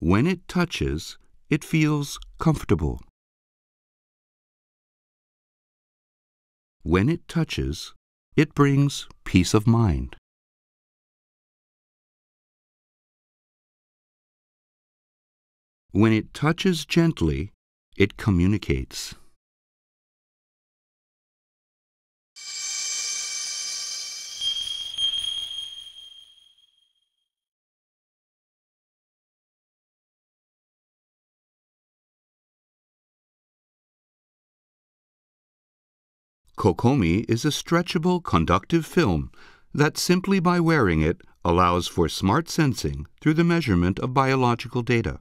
When it touches, it feels comfortable. When it touches, it brings peace of mind. When it touches gently, it communicates. Cocomi is a stretchable conductive film that simply by wearing it allows for smart sensing through the measurement of biological data.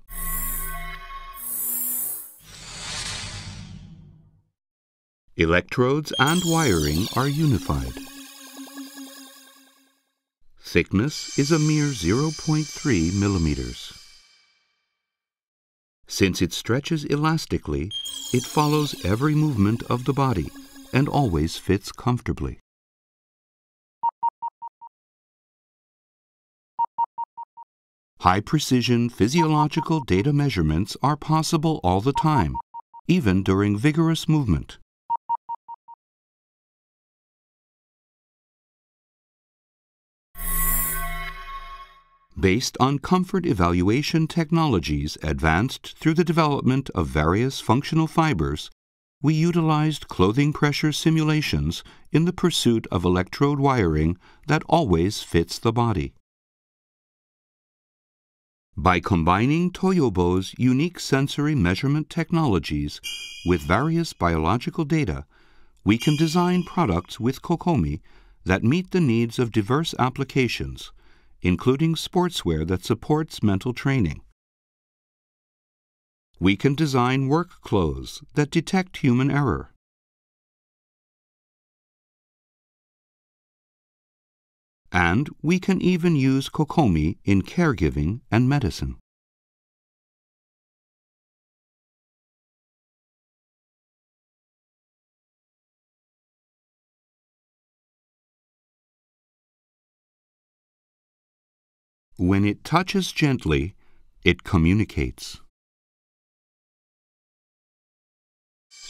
Electrodes and wiring are unified. Thickness is a mere 0.3 millimeters. Since it stretches elastically, it follows every movement of the body and always fits comfortably. High-precision physiological data measurements are possible all the time, even during vigorous movement. Based on comfort evaluation technologies advanced through the development of various functional fibers, we utilized clothing pressure simulations in the pursuit of electrode wiring that always fits the body. By combining Toyobo's unique sensory measurement technologies with various biological data, we can design products with Cocomi that meet the needs of diverse applications, including sportswear that supports mental training. We can design work clothes that detect human error. And we can even use Cocomi in caregiving and medicine. When it touches gently, it communicates.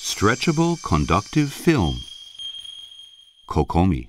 Stretchable conductive film, Cocomi.